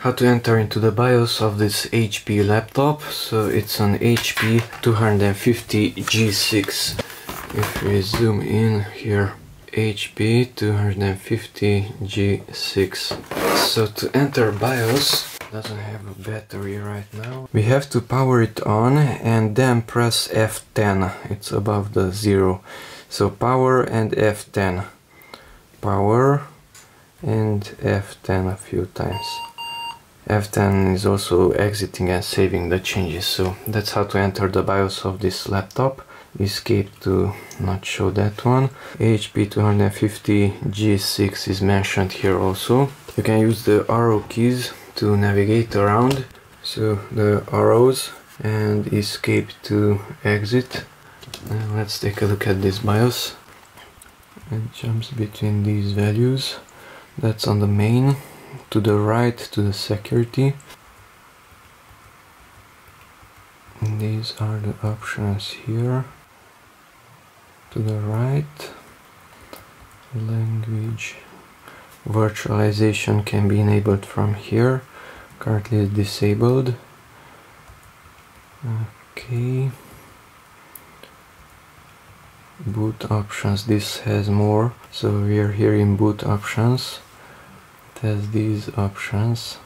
How to enter into the BIOS of this HP laptop. So it's an HP 250 G6. If we zoom in here, HP 250 G6. So to enter BIOS, doesn't have a battery right now. We have to power it on and then press F10. It's above the zero. So power and F10. Power and F10 a few times. F10 is also exiting and saving the changes. So that's how to enter the BIOS of this laptop. Escape to not show that one. HP 250 G6 is mentioned here also. You can use the arrow keys to navigate around. So the arrows and escape to exit. And let's take a look at this BIOS. It jumps between these values. That's on the main. To the right, to the security. And these are the options here. To the right, language. Virtualization can be enabled from here. Currently is disabled. Okay. Boot options, this has more. So we are here in boot options. It has these options.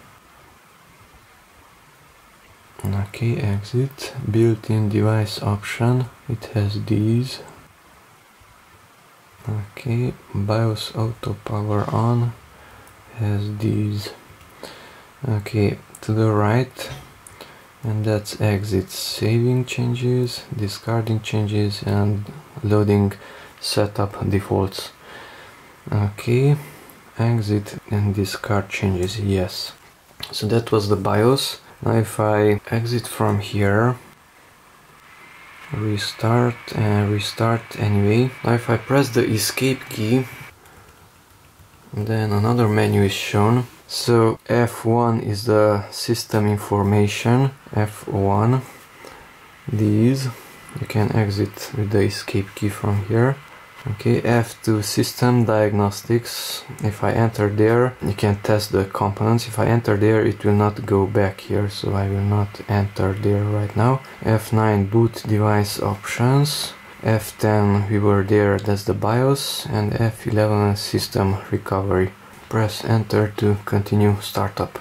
Okay, exit. Built-in device option. It has these. Okay, BIOS auto power on has these. Okay, to the right. And that's exit. Saving changes, discarding changes, and loading setup defaults. Okay, exit and discard changes, yes. So that was the BIOS. Now if I exit from here, restart and restart anyway. Now if I press the escape key, then another menu is shown. So F1 is the system information, F1, these, you can exit with the escape key from here. Okay, F2 system diagnostics, if I enter there, you can test the components. If I enter there, it will not go back here, so I will not enter there right now. F9 boot device options, F10 we were there, that's the BIOS, and F11 system recovery. Press enter to continue startup.